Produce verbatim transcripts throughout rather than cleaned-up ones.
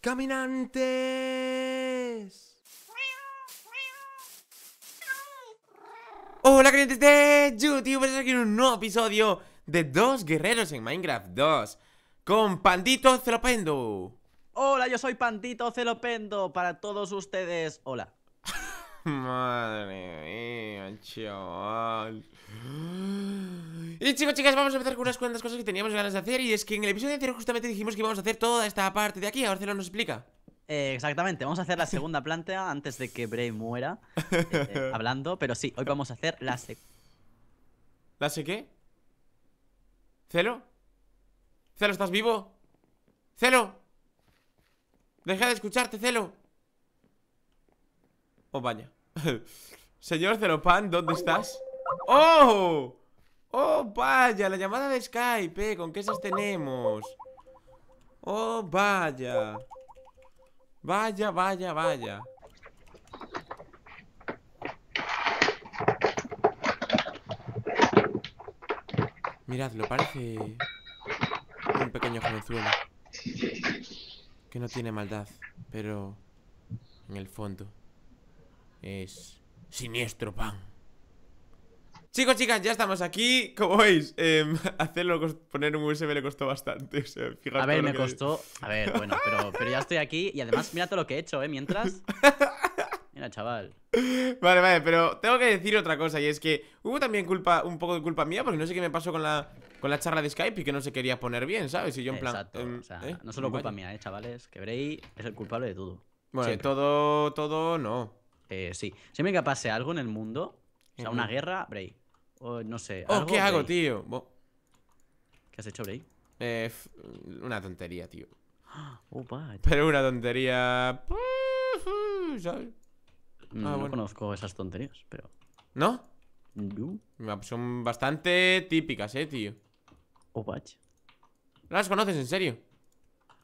caminantes. Hola clientes de YouTube, estamos aquí en un nuevo episodio de Dos Guerreros en Minecraft dos con Pandito Celopendo. Hola, yo soy Pandito Celopendo para todos ustedes, hola. Madre mía, chaval. Y chicos, chicas, vamos a empezar con unas cuantas cosas que teníamos ganas de hacer. Y es que en el episodio anterior justamente dijimos que íbamos a hacer toda esta parte de aquí. Ahora Celo nos explica. eh, Exactamente, vamos a hacer la segunda planta antes de que Brei muera eh, eh, hablando, pero sí, hoy vamos a hacer la se... ¿La sé qué? ¿Celo? ¿Celo, estás vivo? ¡Celo! Deja de escucharte, Celo. Oh, vaya. Señor Celopan, ¿dónde estás? ¡Oh! ¡Oh, vaya! La llamada de Skype, ¿eh? ¿Con qué esas tenemos? ¡Oh, vaya! Vaya, vaya, vaya. Miradlo, parece un pequeño jovenzuelo que no tiene maldad, pero en el fondo es siniestro pan. Chicos, chicas, ya estamos aquí. Como veis, eh, hacerlo, poner un U S B le costó bastante. O sea, a ver, me costó. Es. A ver, bueno, pero, pero ya estoy aquí. Y además, mira todo lo que he hecho, ¿eh? Mientras. Mira, chaval. Vale, vale, pero tengo que decir otra cosa. Y es que hubo también culpa, un poco de culpa mía, porque no sé qué me pasó con la, con la charla de Skype y que no se quería poner bien, ¿sabes? Y yo, en plan. Exacto. Eh, o sea, ¿eh? No solo culpa vaya. mía, ¿eh, chavales? Que Brei es el culpable de todo. Bueno, siempre. todo, todo, no. Eh, sí. Siempre que pase algo en el mundo, o sea, una guerra, Brei. O no sé. ¿Algo, oh, ¿qué Brei? hago, tío? Bo. ¿Qué has hecho, Brei? Eh, una tontería, tío. Oh, Pero una tontería. ¿Sabes? No, ah, bueno. no conozco esas tonterías, pero. ¿No? ¿Yo? Son bastante típicas, eh, tío. Oh, vaya. ¿No las conoces en serio?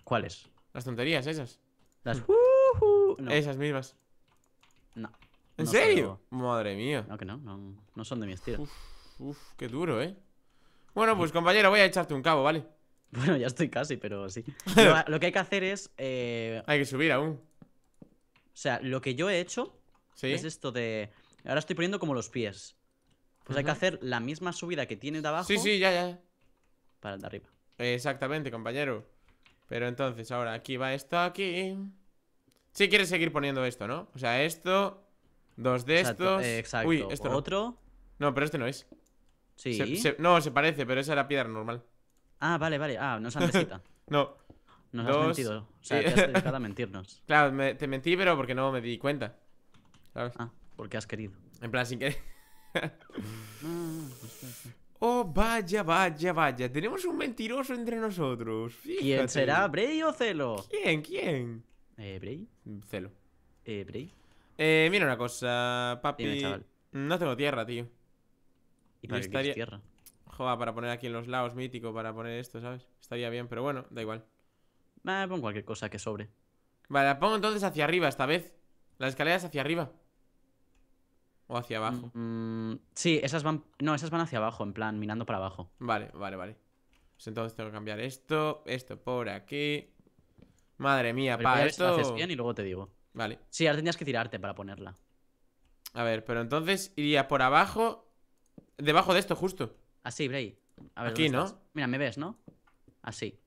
¿Cuáles? Las tonterías, esas. Las. Uh-huh. no. Esas mismas. No. ¿En no serio? Salgo. Madre mía. No, que no, no, no son de mi estilo. Uf, uf, qué duro, ¿eh? Bueno, pues compañero, voy a echarte un cabo, ¿vale? Bueno, ya estoy casi, pero sí. Lo, lo que hay que hacer es... Eh... Hay que subir aún. O sea, lo que yo he hecho ¿Sí? es esto de... Ahora estoy poniendo como los pies. Pues uh-huh. hay que hacer la misma subida que tiene de abajo. Sí, sí, ya, ya. Para el de arriba. Exactamente, compañero. Pero entonces, ahora aquí va esto aquí... Sí, quieres seguir poniendo esto, ¿no? O sea, esto... Dos de exacto, estos. Eh, exacto. Uy, esto no. Otro. No, pero este no es. Sí. Se, se, no, se parece, pero esa era piedra normal. Ah, vale, vale. Ah, nos han mentido. no. Nos Dos... has mentido. O sea, sí. te has dedicado a mentirnos. Claro, me, te mentí, pero porque no me di cuenta. ¿Sabes? Ah, porque has querido. En plan, sin querer. Oh, vaya, vaya, vaya. Tenemos un mentiroso entre nosotros. Fíjate. ¿Quién será? ¿Brei o Celo? ¿Quién? ¿Quién? Eh, Brei. Celo. Eh, Brei. Eh, mira una cosa, papi. Dime, chaval. No tengo tierra, tío. ¿Y para qué estaría... tierra? Joder, para poner aquí en los lados, mítico, para poner esto, ¿sabes? Estaría bien, pero bueno, da igual. Vale, eh, pon cualquier cosa que sobre. Vale, la pongo entonces hacia arriba esta vez. Las escaleras hacia arriba. O hacia abajo. Mm, sí, esas van... No, esas van hacia abajo, en plan, mirando para abajo. Vale, vale, vale. Pues entonces tengo que cambiar esto, esto por aquí. Madre mía, pa, ver, esto... Lo haces bien y luego te digo. Vale. Sí, ahora tenías que tirarte para ponerla. A ver, pero entonces iría por abajo. Debajo de esto, justo. Así, Brei. A ver, aquí, ¿no? Estás? Mira, me ves, ¿no? Así.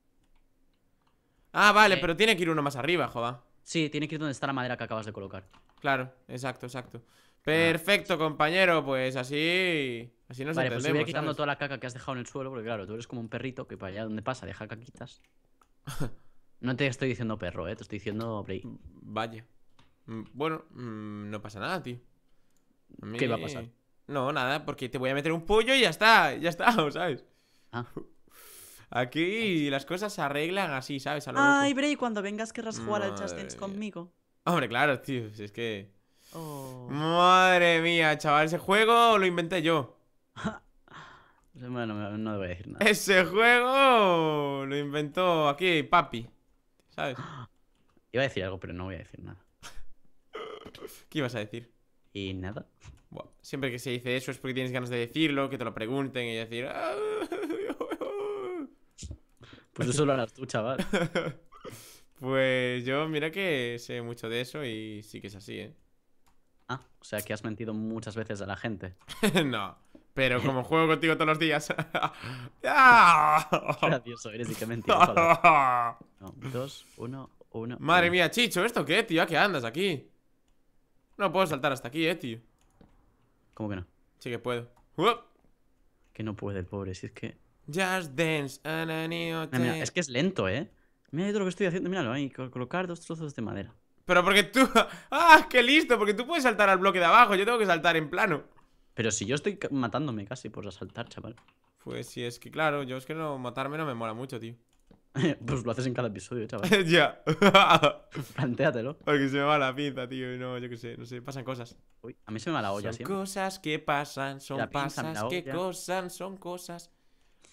Ah, vale, eh... pero tiene que ir uno más arriba, joda. Sí, tiene que ir donde está la madera que acabas de colocar. Claro, exacto, exacto. Perfecto, ah, compañero, pues así. Así nos vale, entendemos, pues voy quitando, ¿sabes?, toda la caca que has dejado en el suelo. Porque claro, tú eres como un perrito que para allá donde pasa deja caquitas. No te estoy diciendo perro, eh, te estoy diciendo Brei. Vaya. Bueno, no pasa nada, tío. Mí... ¿Qué va a pasar? No, nada, porque te voy a meter un pollo y ya está, ya está, ¿sabes? Ah. Aquí las cosas se arreglan así, ¿sabes? A lo Ay, loco. Brei, cuando vengas querrás jugar al Just Dance conmigo. Hombre, claro, tío, si es que... Oh. Madre mía, chaval, ese juego lo inventé yo. Bueno, no voy a decir nada. Ese juego lo inventó aquí, papi, ¿sabes? Iba a decir algo, pero no voy a decir nada. ¿Qué ibas a decir? Y nada. Buah, siempre que se dice eso es porque tienes ganas de decirlo, que te lo pregunten y decir... Pues eso lo harás tú, chaval. Pues Pues yo, mira que sé mucho de eso y sí que es así, ¿eh? Ah, o sea que has mentido muchas veces a la gente. No, pero como juego contigo todos los días. Gracioso eres y qué mentiroso. No, dos, uno, uno. Madre uno. mía, Chicho, ¿esto qué, tío? ¿A qué andas aquí? No puedo saltar hasta aquí, eh, tío. ¿Cómo que no? Sí que puedo. ¡Uop! Que no puede el pobre, si es que... Just dance and a new ah, mira, es que es lento, eh. Mira todo lo que estoy haciendo, míralo ahí, colocar dos trozos de madera. Pero porque tú... ¡Ah, qué listo! Porque tú puedes saltar al bloque de abajo, yo tengo que saltar en plano. Pero si yo estoy matándome casi por saltar, chaval. Pues si es que claro, yo es que no matarme no me mola mucho, tío. Pues lo haces en cada episodio, chaval. Ya. Plantéatelo. Porque se me va la pinza, tío. No, yo qué sé, no sé, pasan cosas. Uy, a mí se me va la olla, sí. Son siempre. cosas que pasan, son la pasas, que cosas, son cosas.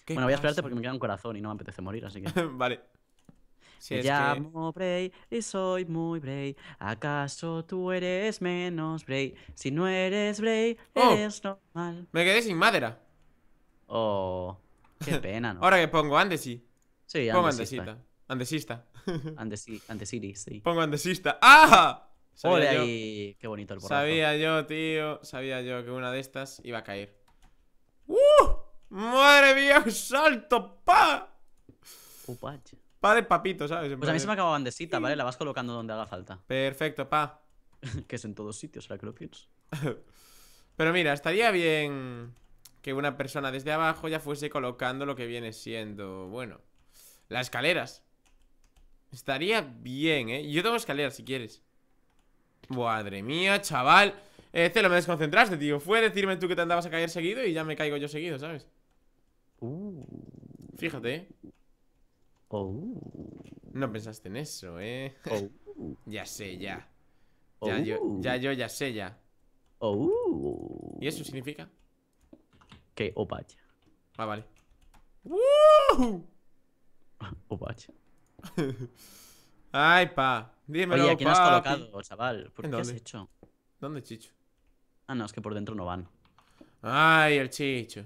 Bueno, voy a esperarte porque me queda un corazón y no me apetece morir, así que... Vale. Si me llamo que... Brei y soy muy Brei. ¿Acaso tú eres menos Brei? Si no eres Brei, oh, eres normal. Me quedé sin madera. Oh, qué pena, ¿no? Ahora que pongo andesí. Sí, pongo andesista. Andesista. Andesí, andesiri, sí. Pongo andesista. ¡Ah! Ole ahí, qué bonito el porrazo. Sabía yo, tío, sabía yo que una de estas iba a caer. ¡Uh! ¡Madre mía, salto, pa! Upache. Pa de papito, ¿sabes? En pues a mí se me ha acabado andesita, ¿vale? La vas colocando donde haga falta. Perfecto, pa. Que es en todos sitios, ahora que lo pienso. Pero mira, estaría bien que una persona desde abajo ya fuese colocando lo que viene siendo, bueno, las escaleras. Estaría bien, ¿eh? Yo tengo escaleras, si quieres. Madre mía, chaval. Eh, Celo, me desconcentraste, tío. Fue decirme tú que te andabas a caer seguido y ya me caigo yo seguido, ¿sabes? Uh. Fíjate, ¿eh? Oh. No pensaste en eso, ¿eh? Oh. Ya sé, ya. Ya, oh. yo, ya yo, ya sé, ya. Oh. ¿Y eso significa? Que opacha. Ah, vale. Uh. Opacha. Ay, pa. Dímelo. Oye, ¿a quién has colocado, chaval? ¿Por qué has hecho? ¿Dónde, Chicho? Ah, no, es que por dentro no van. Ay, el Chicho.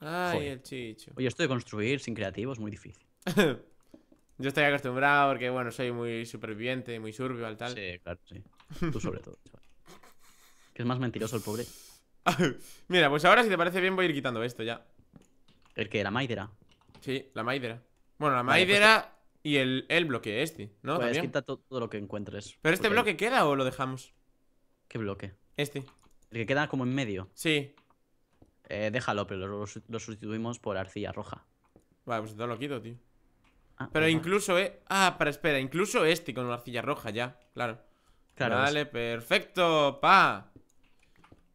Ay, Joder. el Chicho. Oye, esto de construir sin creativo es muy difícil. Yo estoy acostumbrado porque, bueno, soy muy superviviente, muy survival, tal. Sí, claro, sí. Tú sobre todo, chaval. Que es más mentiroso el pobre. Mira, pues ahora si te parece bien voy a ir quitando esto ya. ¿El qué? ¿La maidera? Sí, la maidera. Bueno, la maidera vale, pues... y el, el bloque este, ¿no? Pues ¿también? Quita todo, todo lo que encuentres. ¿Pero este bloque ahí queda o lo dejamos? ¿Qué bloque? Este. El que queda como en medio. Sí. Eh, déjalo, pero lo, lo sustituimos por arcilla roja. Vale, pues entonces lo quito, tío. Ah, pero ajá. incluso, eh. Ah, para, espera, incluso este con una arcilla roja ya, claro. Claro. Vale, es. perfecto, pa.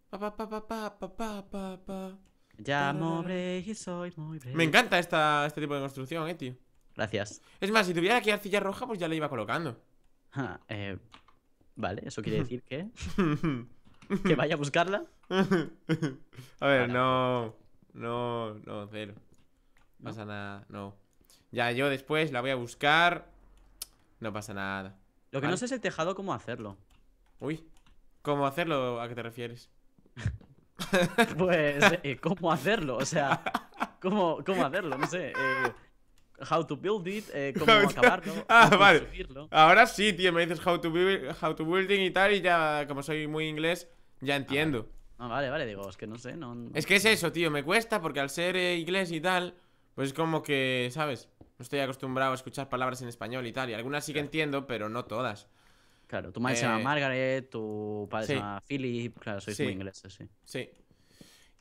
Pa, pa, pa, pa, pa, pa, pa, pa. Llamo Brei y soy muy Brei. Me encanta esta, este tipo de construcción, eh, tío. Gracias. Es más, si tuviera aquí arcilla roja, pues ya la iba colocando. Ah, eh, vale, eso quiere decir que... ¿Que vaya a buscarla? A ver, Para. no. No, no, cero. No pasa nada, no. Ya yo después la voy a buscar. No pasa nada. Lo que ¿Vale? no sé es el tejado, cómo hacerlo. Uy, ¿cómo hacerlo? ¿A qué te refieres? Pues, eh, ¿cómo hacerlo? O sea, ¿cómo, cómo hacerlo? No sé. Eh, how to build it, eh, cómo acabarlo. Ah, cómo vale. Subirlo. Ahora sí, tío, me dices how to, build, how to building y tal. Y ya, como soy muy inglés, ya entiendo. Ah, vale. No, vale, vale, digo, es que no sé. No, no... Es que es eso, tío, me cuesta porque al ser eh, inglés y tal, pues es como que, ¿sabes? No estoy acostumbrado a escuchar palabras en español y tal. Y algunas sí que claro. entiendo, pero no todas. Claro, tu madre eh... se llama Margaret, tu padre sí. se llama Philip, claro, sois sí. muy ingleses, sí. Sí.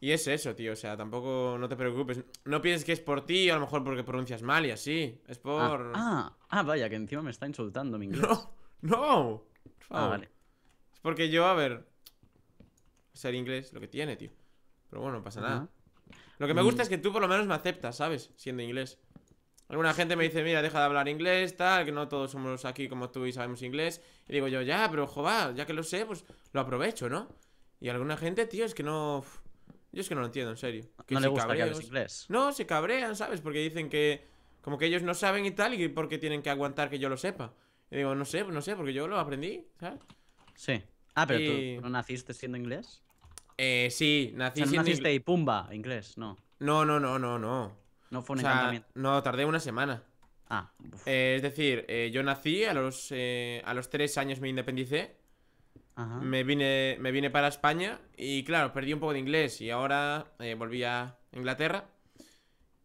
Y es eso, tío, o sea, tampoco no te preocupes. No pienses que es por ti, a lo mejor porque pronuncias mal y así. Es por... Ah, ah, ah vaya, que encima me está insultando mi inglés. No, no. Ah, vale. Es porque yo, a ver, ser inglés lo que tiene, tío. Pero bueno, no pasa uh-huh. nada. Lo que me gusta mm. es que tú por lo menos me aceptas, ¿sabes? Siendo inglés. Alguna gente me dice, mira, deja de hablar inglés, tal, que no todos somos aquí como tú y sabemos inglés. Y digo yo, ya, pero joder, ya que lo sé, pues lo aprovecho, ¿no? Y alguna gente, tío, es que no... Yo es que no lo entiendo, en serio. Que no se le gusta cabreos. que hables inglés. No, se cabrean, ¿sabes? Porque dicen que... Como que ellos no saben y tal, y porque tienen que aguantar que yo lo sepa. Y digo, no sé, no sé, porque yo lo aprendí, ¿sabes? Sí. Ah, pero y... ¿tú no naciste siendo inglés? Eh, sí, nací o sea, siendo... naciste y pumba, inglés, no. No, no, no, no, no. No fue un o sea, encantamiento. No, tardé una semana. Ah. Eh, es decir, eh, yo nací, a los, eh, a los tres años me independicé. Ajá. Me vine, me vine para España y claro, perdí un poco de inglés y ahora eh, volví a Inglaterra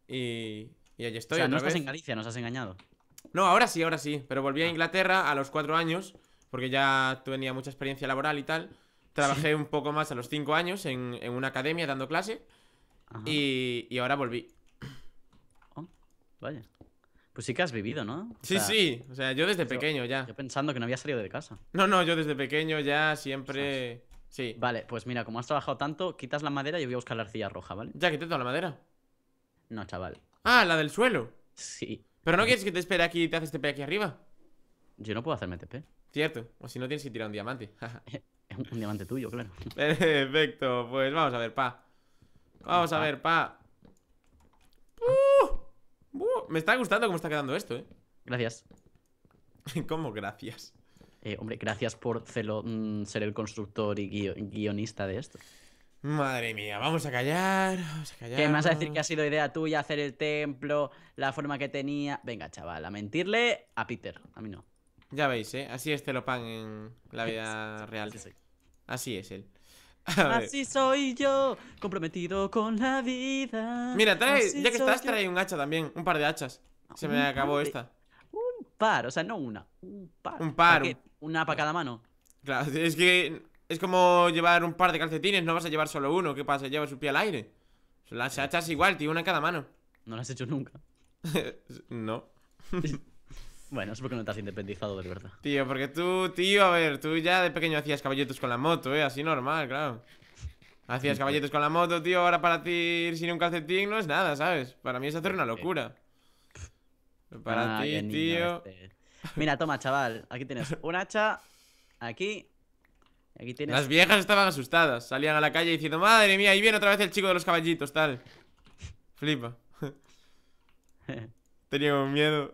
y, y allí estoy. O sea, no estás en Galicia, nos has engañado. No, ahora sí, ahora sí, pero volví a Inglaterra a los cuatro años porque ya tenía mucha experiencia laboral y tal. Trabajé sí. un poco más a los cinco años en, en una academia dando clase y, y ahora volví. Oh, vaya. Pues sí que has vivido, ¿no? O sí, sea, sí. O sea, yo desde yo, pequeño ya. Yo pensando que no había salido de casa. No, no, yo desde pequeño ya siempre... ¿Sabes? Sí. Vale, pues mira, como has trabajado tanto, quitas la madera y yo voy a buscar la arcilla roja, ¿vale? ¿Ya quité toda la madera? No, chaval. Ah, la del suelo. Sí. ¿Pero no quieres que te espere aquí y te haces T P aquí arriba? Yo no puedo hacerme T P. Cierto. O si no, tienes que tirar un diamante. Un diamante tuyo, claro. Perfecto. Pues vamos a ver, pa. Vamos pa. a ver, pa. Uh, me está gustando cómo está quedando esto, eh. Gracias. ¿Cómo gracias? Eh, hombre, gracias por celo, mm, ser el constructor y guio, guionista de esto. Madre mía, vamos a callar, vamos a callar. ¿Qué me vas a decir que ha sido idea tuya hacer el templo, la forma que tenía? Venga, chaval, a mentirle a Peter, a mí no. Ya veis, eh, así es Celopan en la vida sí, real. Sí, sí. Así es él. Así soy yo, comprometido con la vida. Mira, trae, Así ya que estás, trae yo. un hacha también, un par de hachas. Se me un acabó par, esta. Un par, o sea, no una, un par. Un par. Un... Una para cada mano. Claro, es que es como llevar un par de calcetines, no vas a llevar solo uno. ¿Qué pasa? Llevas su pie al aire. Las hachas igual, tío, una en cada mano. No las has hecho nunca. No. Bueno, es porque no te has independizado de verdad. Tío, porque tú, tío, a ver, tú ya de pequeño hacías caballetos con la moto, eh, así normal, claro. Hacías caballetos con la moto, tío, ahora para ti ir sin un calcetín no es nada, ¿sabes? Para mí es hacer una locura. Para ah, ti, tío este. Mira, toma, chaval, aquí tienes un hacha, aquí, aquí tienes... Las viejas estaban asustadas, salían a la calle diciendo, madre mía, ahí viene otra vez el chico de los caballitos, tal. Flipa. Tenía un miedo.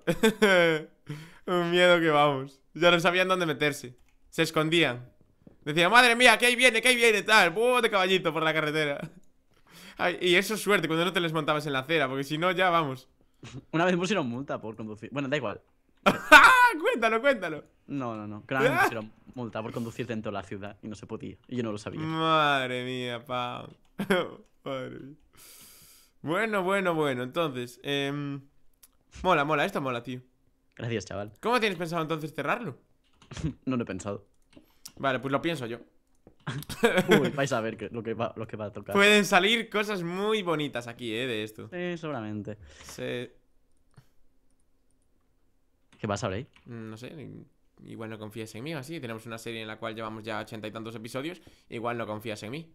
Un miedo que vamos. Ya no sabían dónde meterse. Se escondían. Decían, madre mía, que ahí viene, que ahí viene, tal. ¡Buah, de caballito por la carretera! Ay, y eso es suerte cuando no te les montabas en la acera, porque si no, ya vamos. Una vez me pusieron multa por conducir. Bueno, da igual. Cuéntalo, cuéntalo. No, no, no. Que una vez me pusieron multa por conducir dentro de la ciudad y no se podía. Y yo no lo sabía. Madre mía, pa. Madre mía. Bueno, bueno, bueno. Entonces, eh. Mola, mola, esto mola, tío. Gracias, chaval. ¿Cómo tienes pensado entonces cerrarlo? No lo he pensado. Vale, pues lo pienso yo. Uy, vais a ver que, lo, que va, lo que va a tocar. Pueden salir cosas muy bonitas aquí, eh, de esto. Sí, seguramente. Sí. ¿Qué pasa ahora ahí? No sé, igual no confías en mí, así. Tenemos una serie en la cual llevamos ya ochenta y tantos episodios. Igual no confías en mí.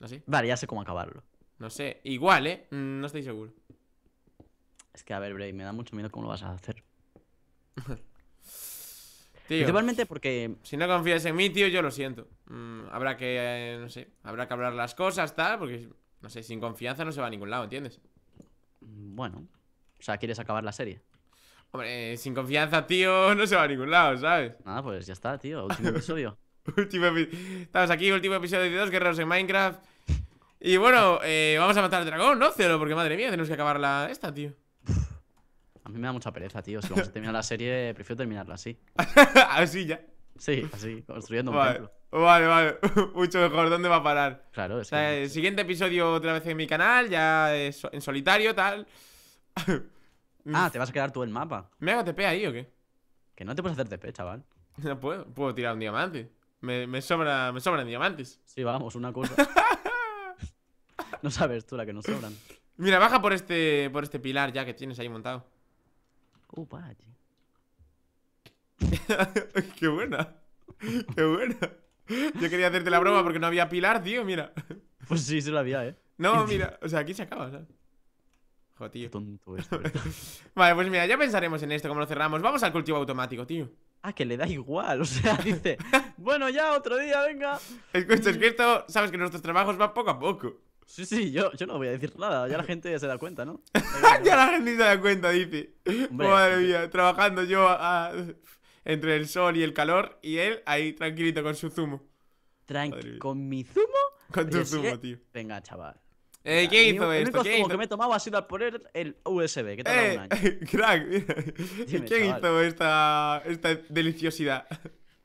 Así. Vale, ya sé cómo acabarlo. No sé, igual, eh, no estoy seguro. Es que, a ver, Brei, me da mucho miedo cómo lo vas a hacer. Tío, principalmente porque... Si no confías en mí, tío, yo lo siento. Mm, habrá que, eh, no sé, habrá que hablar las cosas, tal, porque, no sé, sin confianza no se va a ningún lado, ¿entiendes? Bueno, o sea, ¿quieres acabar la serie? Hombre, eh, sin confianza, tío, no se va a ningún lado, ¿sabes? Nada, pues ya está, tío, último episodio. último epi... Estamos aquí, último episodio de Dos Guerreros en Minecraft. Y bueno, eh, vamos a matar al dragón, ¿no, Celo? Porque, madre mía, tenemos que acabar la... esta, tío. A mí me da mucha pereza, tío. Si vamos a terminar la serie, prefiero terminarla así. ¿Así ya? Sí, así, construyendo un vale, templo. Vale, vale. Mucho mejor. ¿Dónde va a parar? Claro, es o sea, que... El siguiente episodio otra vez en mi canal, ya en solitario, tal. Ah, ¿te vas a quedar tú el mapa? ¿Me hago T P ahí o qué? Que no te puedes hacer T P, chaval. No puedo. Puedo tirar un diamante. Me, me, sobra, me sobran diamantes. Sí, vamos, una cosa. No sabes tú la que nos sobran. Mira, baja por este, por este pilar ya que tienes ahí montado. Oh, vaya. Qué buena. Qué buena. Yo quería hacerte la broma porque no había pilar, tío, mira. Pues sí, se lo había, eh. No, mira, o sea, aquí se acaba, ¿sabes? Joder, tío. Tonto esto, vale, pues mira, ya pensaremos en esto, cómo lo cerramos. Vamos al cultivo automático, tío. Ah, que le da igual, o sea, dice bueno, ya, otro día, venga. Escucha, es que esto, sabes que nuestros trabajos van poco a poco. Sí, sí, yo, yo no voy a decir nada. Ya la gente se da cuenta, ¿no? Ya la gente se da cuenta, dice. Hombre, madre hombre. mía, trabajando yo a, a, entre el sol y el calor y él ahí tranquilito con su zumo. Tranqui, ¿con mi zumo? Con tu Oye, zumo, sigue... tío. Venga, chaval. Eh, ¿qué hizo el esto? El único zumo que me he tomado ha sido al poner el U S B, que tardaba eh, un año. Crack, mira. Dime, ¿Quién chaval? hizo esta, esta deliciosidad?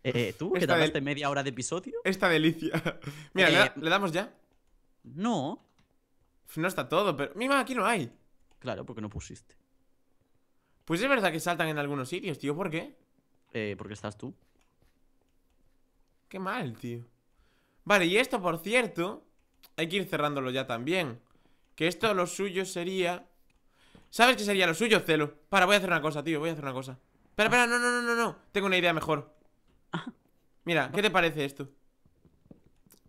Eh, ¿Tú? Esta ¿Que tardaste del... media hora de episodio? Esta delicia. Mira, eh, ¿le, da, ¿le damos ya? No. No está todo, pero... Mima, aquí no hay. Claro, porque no pusiste. Pues es verdad que saltan en algunos sitios, tío. ¿Por qué? Eh, porque estás tú. Qué mal, tío. Vale, y esto, por cierto, hay que ir cerrándolo ya también. Que esto lo suyo sería... ¿Sabes qué sería lo suyo, Celo? Para, voy a hacer una cosa, tío, voy a hacer una cosa. Espera, espera, no, no, no, no, no. Tengo una idea mejor. Mira, ¿qué te parece esto?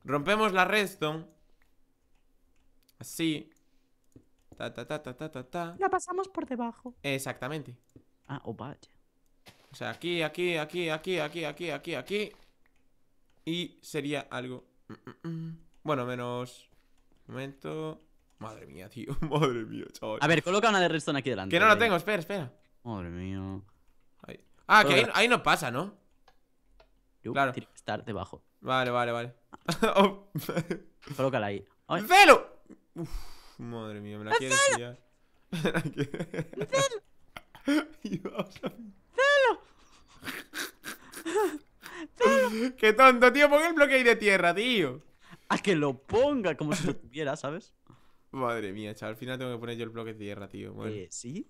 Rompemos la redstone. Así. Ta, ta, ta, ta, ta, ta, ta. La pasamos por debajo. Exactamente. Ah, oh, vaya. O sea, aquí, aquí, aquí, aquí, aquí, aquí, aquí, aquí. Y sería algo. Bueno, menos. Un momento. Madre mía, tío. Madre mía, chaval. A ver, coloca una de redstone aquí delante. Que no la tengo, espera, espera. Madre mía. Ahí. Ah, que ahí, ahí no pasa, ¿no? Yo claro. Tiene que estar debajo. Vale, vale, vale. Oh. Colócala ahí. ¡Celo! Uf, madre mía, me la quieres pillar. Me la quieres. ¡Celo! ¡Celo! ¡Qué tonto, tío! Pon el bloque ahí de tierra, tío. A que lo ponga como si lo tuviera, ¿sabes? Madre mía, chaval. Al final tengo que poner yo el bloque de tierra, tío. Bueno. Eh, ¿sí?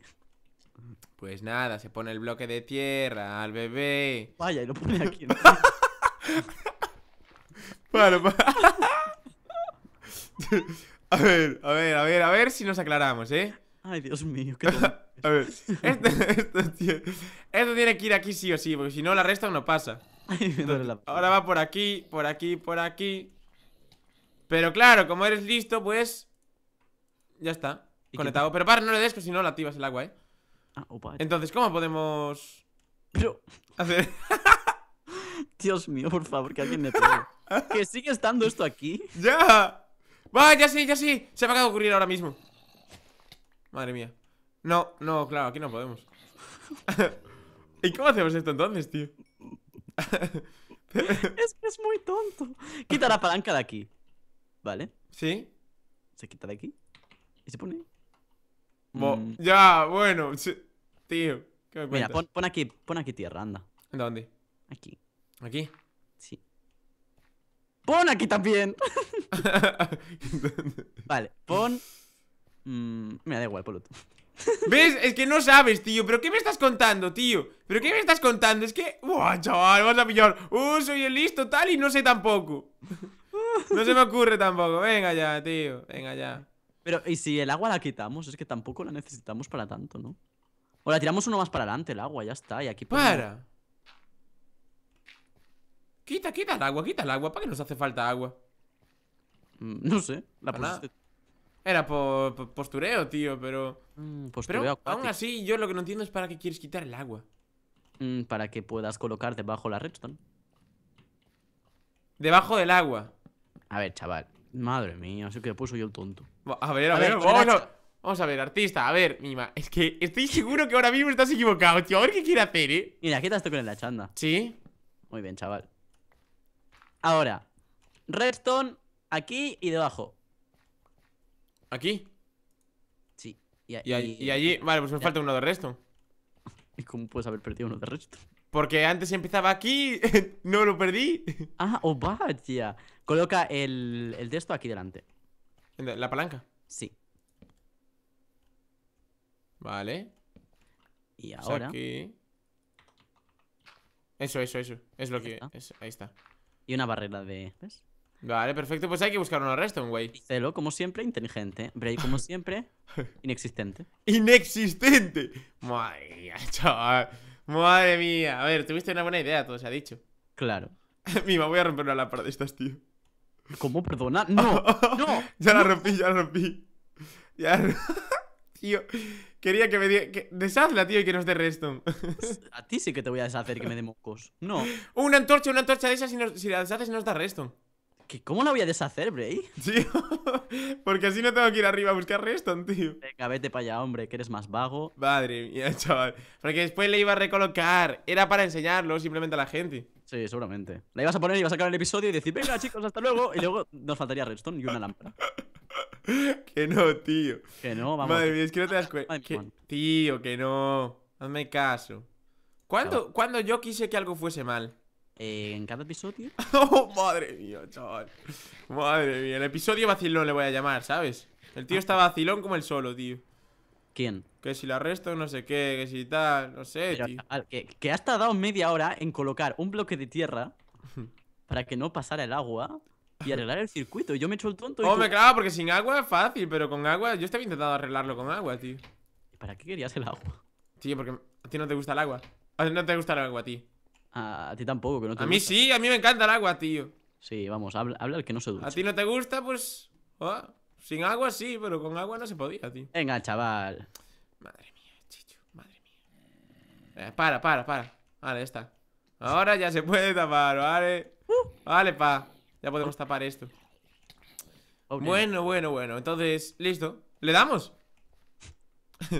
Pues nada, se pone el bloque de tierra al bebé. Vaya, y lo pone aquí, ¿no? Bueno, para. A ver, a ver, a ver, a ver si nos aclaramos, ¿eh? Ay, Dios mío, qué tonto. A ver, esto, esto, tío, esto tiene que ir aquí sí o sí, porque si no la resta no pasa. Entonces, ahora va por aquí, por aquí, por aquí. Pero claro, como eres listo, pues ya está, conectado. Pero para, no le des, que si no la activas el agua, eh. Ah, opa. Entonces, ¿cómo podemos Pero... hacer? Dios mío, por favor, que alguien me pega. Que sigue estando esto aquí. ¡Ya! ¡Va, ya sí, ya sí! Se me acaba de ocurrir ahora mismo. Madre mía. No, no, claro, aquí no podemos. ¿Y cómo hacemos esto entonces, tío? Es que es muy tonto. Quita la palanca de aquí. ¿Vale? ¿Sí? Se quita de aquí. Y se pone... Bo mm. Ya, bueno. Tío, ¿qué me cuentas? Mira, pon, pon, aquí, pon aquí tierra, anda. ¿Dónde? Aquí. ¿Aquí? Sí. Pon aquí también. Vale, pon... Mm, mira, da igual, ponlo tú. ¿Ves? Es que no sabes, tío. ¿Pero qué me estás contando, tío? ¿Pero qué me estás contando? Es que... ¡Buah, chaval! Vas a pillar. ¡Uh, soy el listo tal! Y no sé tampoco. No se me ocurre tampoco. Venga ya, tío. Venga ya. Pero, ¿y si el agua la quitamos? Es que tampoco la necesitamos para tanto, ¿no? O la tiramos uno más para adelante, el agua, ya está. Y aquí... Ponemos... ¡Para! Quita, quita el agua, quita el agua. ¿Para qué nos hace falta agua? Mm, no sé. La pusiste... Era por, por postureo, tío, pero... Mm, postureo pero acuático. Aún así, yo lo que no entiendo es para qué quieres quitar el agua. Mm, para que puedas colocar debajo la redstone. Debajo del agua. A ver, chaval. Madre mía, así que puso yo el tonto. A ver, a, a ver, ver vamos, a... vamos a ver, artista. A ver, mima, es que estoy seguro que ahora mismo estás equivocado, tío. A ver qué quiere hacer, eh. Mira, quita esto con la chanda. ¿Sí? Muy bien, chaval. Ahora, redstone aquí y debajo. ¿Aquí? Sí. Y, y, y, y allí... Vale, pues me falta uno de redstone. ¿Y cómo puedes haber perdido uno de redstone? Porque antes empezaba aquí. No lo perdí. Ah, oh vaya. Coloca el, el de esto aquí delante. ¿La palanca? Sí. Vale. Y ahora... O sea, aquí... Eso, eso, eso. Es lo que... Es, ahí está. Y una barrera de... ¿Ves? Vale, perfecto, pues hay que buscar una redstone, güey. Celo, como siempre, inteligente. Brei, como siempre, inexistente. ¡Inexistente! Madre mía, chaval. Madre mía. A ver, tuviste una buena idea, todo se ha dicho. Claro. Mima, voy a romper una lámpara de estas, tío. ¿Cómo? Perdona. No, no. Ya la rompí, ya la rompí. Ya. Tío, quería que me diera. Que... Deshazla, tío, y que nos dé redstone. A ti sí que te voy a deshacer, que me dé mocos. No. Una antorcha, una antorcha de esas, si, nos... si la deshaces, nos da redstone. ¿Qué? ¿Cómo la voy a deshacer, Brei? Sí, porque así no tengo que ir arriba a buscar redstone, tío. Venga, vete para allá, hombre, que eres más vago. Madre mía, chaval. Porque después le iba a recolocar. Era para enseñarlo simplemente a la gente. Sí, seguramente. La ibas a poner y ibas a sacar el episodio y decir, venga, chicos, hasta luego. Y luego nos faltaría redstone y una lámpara. Que no, tío. Que no, vamos. Madre mía, es que no te das cuenta. Tío, que no. Hazme caso. ¿Cuándo, no. ¿Cuándo yo quise que algo fuese mal? Eh, en cada episodio. Oh, madre mía, chaval. Madre mía, el episodio vacilón le voy a llamar, ¿sabes? El tío está vacilón como el solo, tío. ¿Quién? Que si la arresto, no sé qué, que si tal, no sé, pero, tío. Al, que, que has tardado media hora en colocar un bloque de tierra para que no pasara el agua y arreglar el circuito. Yo me echo el tonto. Hombre, oh, tú... claro, porque sin agua es fácil, pero con agua. Yo estaba intentando arreglarlo con agua, tío. ¿Para qué querías el agua? Tío, porque a ti no te gusta el agua. A ti no te gusta el agua, tío. A, a ti tampoco, que no te A gusta. Mí sí, a mí me encanta el agua, tío. Sí, vamos, habla, habla el que no se ducha. A ti no te gusta, pues. Oh. Sin agua sí, pero con agua no se podía, tío. Venga, chaval. Madre mía, Chicho, madre mía. eh, Para, para, para. Vale, ya está. Ahora ya se puede tapar, vale. Vale, pa. Ya podemos tapar esto. oh, Bueno, bueno, bueno, entonces, listo. ¿Le damos?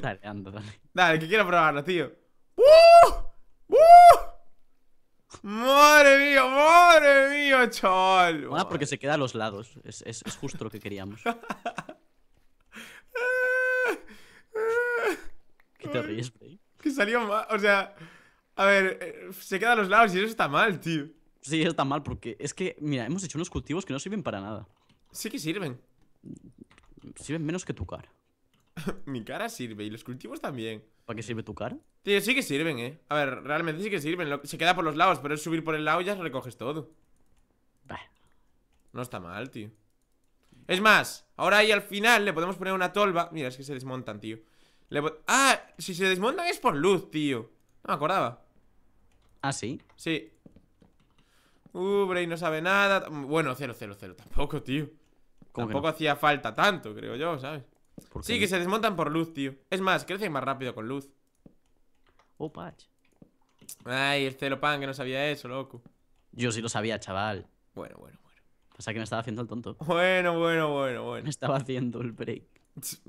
Dale, ando, dale. Dale, que quiero probarlo, tío. ¡Uh! ¡Uh! Madre mía, madre mía, chaval. Ah, porque se queda a los lados. Es, es, es justo lo que queríamos. ¿Qué te ríes, Brei? Que salió mal, o sea... A ver, se queda a los lados y eso está mal, tío. Sí, está mal porque es que, mira, hemos hecho unos cultivos que no sirven para nada. Sí que sirven. Sirven menos que tu cara. Mi cara sirve y los cultivos también. ¿Para qué sirve tu cara? Tío, sí que sirven, eh. A ver, realmente sí que sirven. Lo... Se queda por los lados, pero es subir por el lado y ya recoges todo. Bah. No está mal, tío. Es más, ahora ahí al final le podemos poner una tolva. Mira, es que se desmontan, tío. Le... Ah, si se desmontan es por luz, tío. No me acordaba. ¿Ah, sí? Sí. Uh, Brei no sabe nada. Bueno, cero, cero, cero. Tampoco, tío. Tampoco no? hacía falta tanto, creo yo, ¿sabes? Sí, que se desmontan por luz, tío. Es más, crecen más rápido con luz. Oh, patch. Ay, el Celopan que no sabía eso, loco. Yo sí lo sabía, chaval. Bueno, bueno, bueno. Pasa que me estaba haciendo el tonto. Bueno, bueno, bueno, bueno. Me estaba haciendo el break. Es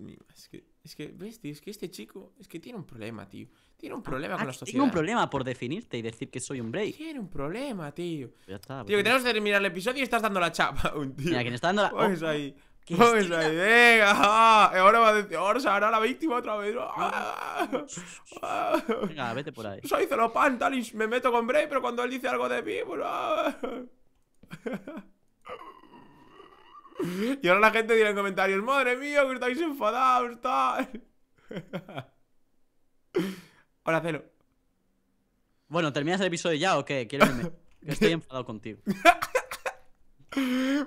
que, es que, ves, tío, es que este chico es que tiene un problema, tío. Tiene un problema ah, con la sociedad. Tiene un problema por definirte y decir que soy un Brei. Tiene un problema, tío. Ya está, tío, que tenemos que terminar el episodio y estás dando la chapa. Tío. Mira, quien está dando la... Pues oh, ahí, pues ahí, venga. Ahora va a decir, ahora se hará la víctima otra vez. Venga, vete por ahí. Soy Celopan, tal, y me meto con Brei, pero cuando él dice algo de mí, pues... Y ahora la gente dirá en comentarios: madre mía, que estáis enfadados, tal. Ahora, Celo. Bueno, ¿terminas el episodio ya o qué? Quiero irme. Que estoy enfadado contigo.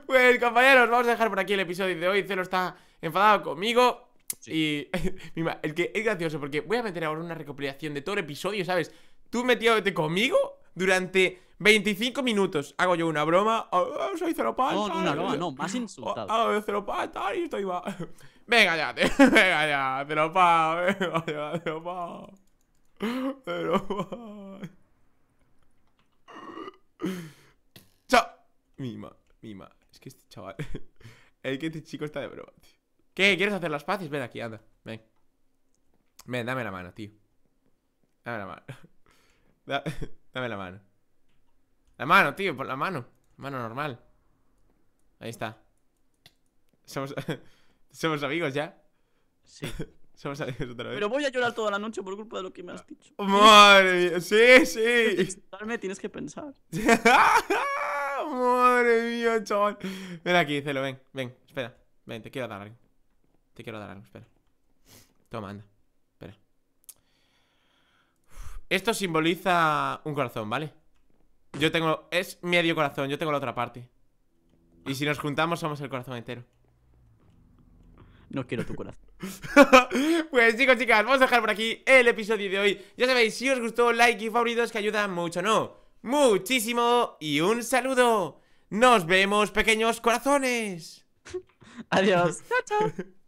Pues, compañeros, vamos a dejar por aquí el episodio de hoy. Celo está enfadado conmigo. Sí. Y el que es gracioso, porque voy a meter ahora una recopilación de todo el episodio, ¿sabes? Tú metiéndote conmigo durante veinticinco minutos. Hago yo una broma. Oh, soy Celopan. No, no, no, no, más insultado. Oh, hago Celopan, tal, y estoy va. Venga ya, te... venga ya, Celopan. Venga ya, Celopan. Celopan. Chao. Mima, mima. Es que este chaval. Es que este chico está de broma, tío. ¿Qué? ¿Quieres hacer las paces? Ven aquí, anda. Ven. Ven, dame la mano, tío. Dame la mano. Da... Dame la mano. La mano, tío, por la mano. Mano normal. Ahí está. Somos, somos amigos ya. Sí. Somos amigos otra vez. Pero voy a llorar toda la noche por culpa de lo que me has dicho. Madre mía, sí, sí. Tienes que pensar. Madre mía, chaval. Ven aquí, Celo, ven, ven, espera. Ven, te quiero dar algo. Te quiero dar algo, espera. Toma, anda. Espera. Esto simboliza un corazón, ¿vale? Yo tengo... Es medio corazón, yo tengo la otra parte. Y si nos juntamos somos el corazón entero. No quiero tu corazón. Pues chicos, chicas, vamos a dejar por aquí el episodio de hoy. Ya sabéis, si os gustó, like y favoritos, que ayudan mucho, ¿no? Muchísimo. Y un saludo. Nos vemos, pequeños corazones. Adiós. Chao, chao.